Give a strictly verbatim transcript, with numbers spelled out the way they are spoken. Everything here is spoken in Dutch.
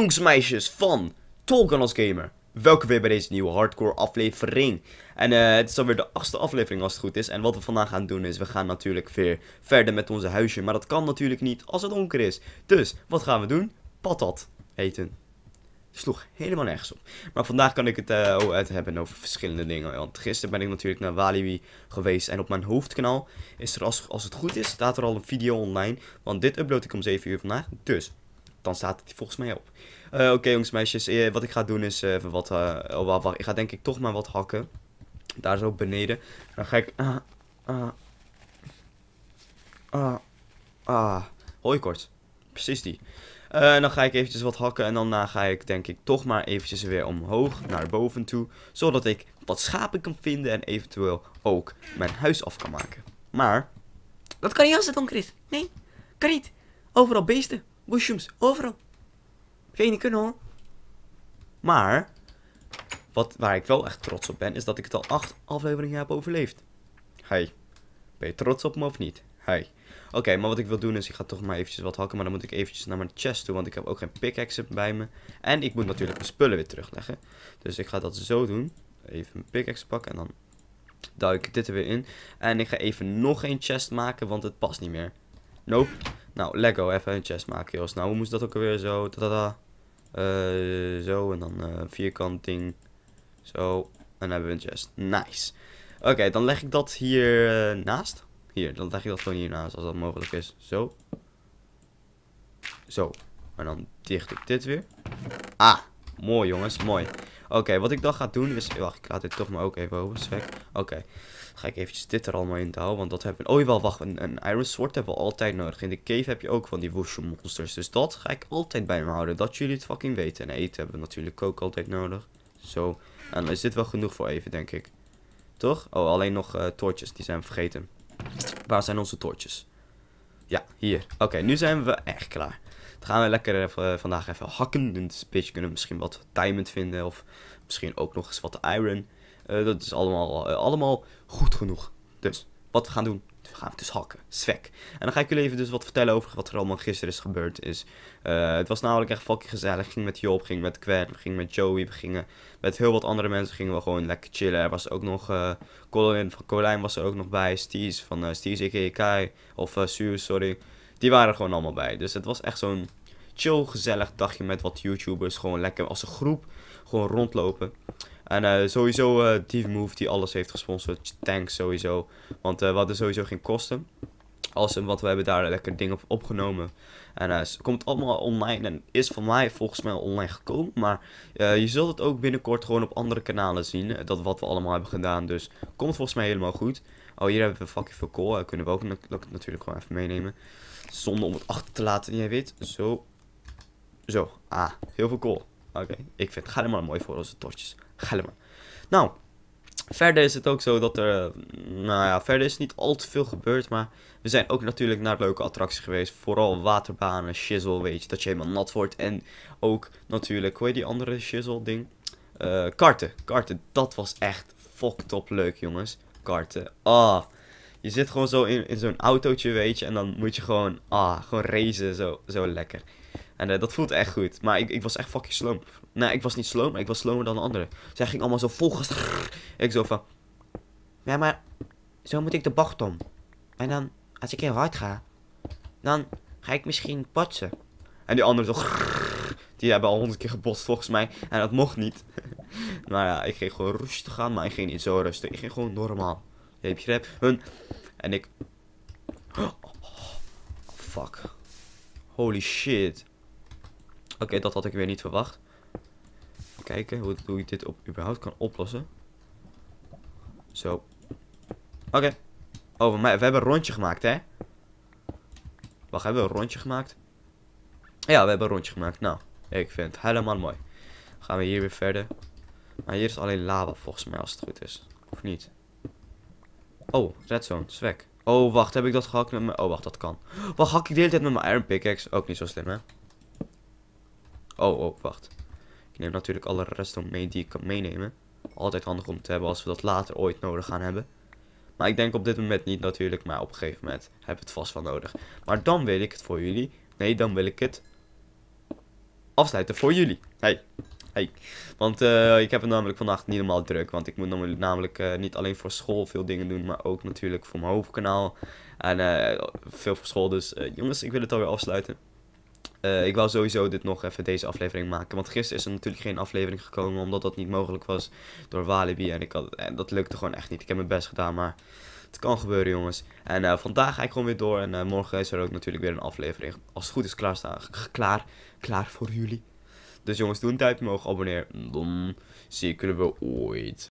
Jongens, meisjes van Tolkien als gamer. Welkom weer bij deze nieuwe hardcore aflevering. En uh, het is alweer de achtste aflevering als het goed is. En wat we vandaag gaan doen is, we gaan natuurlijk weer verder met onze huisje. Maar dat kan natuurlijk niet als het donker is. Dus, wat gaan we doen? Patat eten. Sloeg helemaal nergens op. Maar vandaag kan ik het, uh, oh, het hebben over verschillende dingen. Want gisteren ben ik natuurlijk naar Walibi geweest. En op mijn hoofdkanaal is er, als, als het goed is, staat er al een video online. Want dit upload ik om zeven uur vandaag. Dus, dan staat het volgens mij op. Uh, Oké okay, jongens, meisjes. Uh, wat ik ga doen is uh, even wat... Uh, oh, wacht, wacht. Ik ga denk ik toch maar wat hakken. Daar zo beneden. Dan ga ik... Ah, ah, ah, ah. Hooikort. Precies die. Uh, en dan ga ik eventjes wat hakken en daarna ga ik denk ik toch maar eventjes weer omhoog naar boven toe. Zodat ik wat schapen kan vinden en eventueel ook mijn huis af kan maken. Maar, dat kan niet als het donker is. Nee, kan niet. Overal beesten, busjums, overal. Geen niet kunnen hoor. Maar, wat, waar ik wel echt trots op ben, is dat ik het al acht afleveringen heb overleefd. Hey, ben je trots op me of niet? Hey. Oké, okay, maar wat ik wil doen is, ik ga toch maar eventjes wat hakken. Maar dan moet ik eventjes naar mijn chest toe, want ik heb ook geen pickaxe bij me. En ik moet natuurlijk mijn spullen weer terugleggen. Dus ik ga dat zo doen. Even mijn pickaxe pakken en dan duik ik dit er weer in. En ik ga even nog een chest maken, want het past niet meer. Nope. Nou, Lego, even een chest maken, jongens. Nou, hoe moest dat ook alweer zo? Tadada. Uh, zo, en dan uh, vierkant ding. Zo, en dan hebben we een chest. Nice. Oké, okay, dan leg ik dat hier uh, naast. Hier, dan leg ik dat gewoon hiernaast als dat mogelijk is. Zo. Zo. En dan dicht ik dit weer. Ah, mooi jongens, mooi. Oké, okay, wat ik dan ga doen is... Wacht, ik laat dit toch maar ook even open. Oké, okay. Ga ik eventjes dit er allemaal in te houden. Want dat hebben we... Oh jawel, wacht. Een, een iron sword hebben we altijd nodig. In de cave heb je ook van die woesje monsters. Dus dat ga ik altijd bij me houden. Dat jullie het fucking weten. En eten hebben we natuurlijk ook altijd nodig. Zo. En dan is dit wel genoeg voor even, denk ik. Toch? Oh, alleen nog uh, toortjes. Die zijn we vergeten. Waar zijn onze toortjes? Ja, hier. Oké, okay, nu zijn we echt klaar. Dan gaan we lekker even, uh, vandaag even hakken. Een beetje kunnen we misschien wat diamond vinden. Of misschien ook nog eens wat iron. Uh, dat is allemaal, uh, allemaal goed genoeg. Dus, wat we gaan doen. We gaan dus hakken. Zwek. En dan ga ik jullie even dus wat vertellen over wat er allemaal gisteren is gebeurd. Is, uh, het was namelijk echt fucking gezellig. Ik ging met Job, ging met Kwer, we gingen met Joey. We gingen met heel wat andere mensen. Gingen we gewoon lekker chillen. Er was ook nog uh, Colin van Colijn was er ook nog bij. Stees van uh, Stees a k a. Of uh, Suus, sorry. Die waren er gewoon allemaal bij. Dus het was echt zo'n chill gezellig dagje met wat YouTubers. Gewoon lekker als een groep gewoon rondlopen. En uh, sowieso uh, Team move die alles heeft gesponsord. Thanks sowieso. Want uh, we hadden sowieso geen kosten. Awesome, want we hebben daar lekker dingen op opgenomen. En uh, het komt allemaal online. En is van mij volgens mij online gekomen. Maar uh, je zult het ook binnenkort gewoon op andere kanalen zien. Dat wat we allemaal hebben gedaan. Dus komt volgens mij helemaal goed. Oh, hier hebben we fucking veel kool. Uh, kunnen we ook na natuurlijk gewoon even meenemen. Zonde om het achter te laten. Jij weet. Zo. Zo. Ah, heel veel kool. Oké, okay. Ik vind het ga helemaal mooi voor onze tortjes. Ga helemaal. Nou, verder is het ook zo dat er, nou ja, verder is niet al te veel gebeurd. Maar we zijn ook natuurlijk naar leuke attracties geweest. Vooral waterbanen, shizzle, weet je, dat je helemaal nat wordt. En ook natuurlijk, hoe heet die andere shizzle ding? Uh, karten, karten, dat was echt fuck top leuk jongens. Karten, ah. Je zit gewoon zo in, in zo'n autootje, weet je. En dan moet je gewoon, ah, gewoon racen, zo, zo lekker. En uh, dat voelt echt goed. Maar ik, ik was echt fucking sloom. Nee, ik was niet sloom, maar ik was sloomer dan de anderen. Zij ging allemaal zo volgens. Ik zo van... Ja, maar... Zo moet ik de bocht om. En dan... Als ik heel hard ga... Dan ga ik misschien botsen. En die anderen zo... Die hebben al honderd keer gebotst volgens mij. En dat mocht niet. Maar ja, ik ging gewoon rustig aan. Maar ik ging niet zo rustig. Ik ging gewoon normaal. Je hebt hun... En ik... Oh, fuck. Holy shit. Oké, okay, dat had ik weer niet verwacht. Even kijken hoe, hoe ik dit op, überhaupt kan oplossen. Zo. Oké. Okay. Oh, maar we hebben een rondje gemaakt, hè? Wacht, hebben we een rondje gemaakt? Ja, we hebben een rondje gemaakt. Nou, ik vind het helemaal mooi. Dan gaan we hier weer verder. Maar hier is alleen lava, volgens mij, als het goed is. Of niet? Oh, redzone, zwek. Oh, wacht, heb ik dat gehakt met mijn... Oh, wacht, dat kan. Wacht, hak ik de hele tijd met mijn iron pickaxe? Ook niet zo slim, hè? Oh, oh, wacht. Ik neem natuurlijk alle redstone mee die ik kan meenemen. Altijd handig om te hebben als we dat later ooit nodig gaan hebben. Maar ik denk op dit moment niet natuurlijk, maar op een gegeven moment heb ik het vast wel nodig. Maar dan wil ik het voor jullie. Nee, dan wil ik het afsluiten voor jullie. Hey. Hey. Want uh, ik heb het namelijk vandaag niet helemaal druk. Want ik moet namelijk uh, niet alleen voor school veel dingen doen. Maar ook natuurlijk voor mijn hoofdkanaal. En uh, veel voor school. Dus uh, jongens, ik wil het alweer afsluiten. Uh, ik wou sowieso dit nog even deze aflevering maken. Want gisteren is er natuurlijk geen aflevering gekomen. Omdat dat niet mogelijk was door Walibi. En, ik had, en dat lukte gewoon echt niet. Ik heb mijn best gedaan. Maar het kan gebeuren, jongens. En uh, vandaag ga ik gewoon weer door. En uh, morgen is er ook natuurlijk weer een aflevering. Als het goed is klaarstaan. Klaar, klaar voor jullie. Dus jongens, doe een duimpje omhoog, abonneer. Dan zie ik jullie wel ooit.